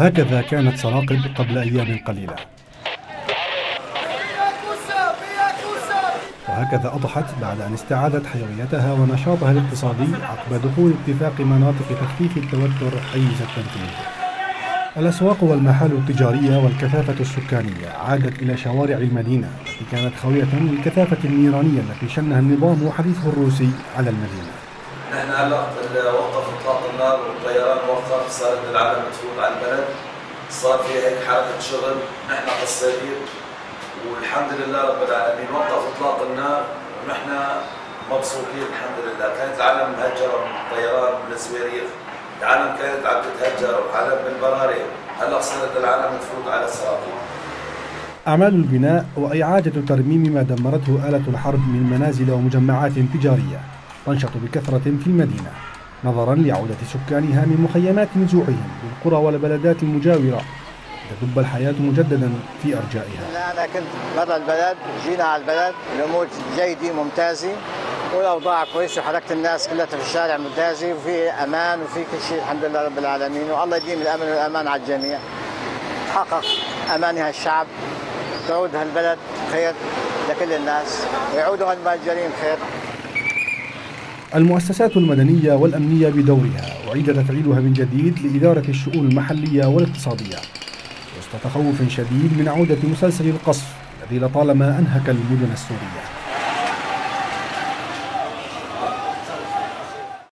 هكذا كانت سراقب قبل أيام قليلة، وهكذا أضحت بعد أن استعادت حيويتها ونشاطها الاقتصادي عقب دخول اتفاق مناطق تخفيف التوتر حيز التنفيذ. الأسواق والمحال التجارية والكثافة السكانية عادت إلى شوارع المدينة التي كانت خالية من الكثافة النيرانية التي شنها النظام وحديثه الروسي على المدينة. نحن هلا وقف إطلاق النار والطيران وقف، صارت العالم تفوت على البلد، صار في هيك حركة شغل، نحن قصيرين والحمد لله رب العالمين. وقف إطلاق النار ونحن مبسوطين الحمد لله. كانت العالم مهجرة من الطيران ومن الزويريخ، العالم كانت عم تتهجر والعالم بالبراري، هلا صارت العالم تفوت على السراقب. أعمال البناء وإعادة ترميم ما دمرته آلة الحرب من منازل ومجمعات تجارية تنشط بكثرة في المدينة نظرا لعودة سكانها من مخيمات نزوعهم للقرى والبلدات المجاورة تدب الحياة مجددا في أرجائها. أنا كنت برا البلد، جينا على البلد، الأمور جيدة ممتازة والأوضاع كويسة وحركة الناس كلها في الشارع ممتازة وفي أمان وفي كل شيء الحمد لله رب العالمين. والله يديم الأمن والأمان على الجميع، تحقق أمان هالشعب، تعود هالبلد خير لكل الناس ويعودوا هالمهاجرين خير. المؤسسات المدنية والأمنية بدورها أعيد تفعيلها من جديد لإدارة الشؤون المحلية والاقتصادية وسط تخوف شديد من عودة مسلسل القصف الذي لطالما أنهك المدن السورية.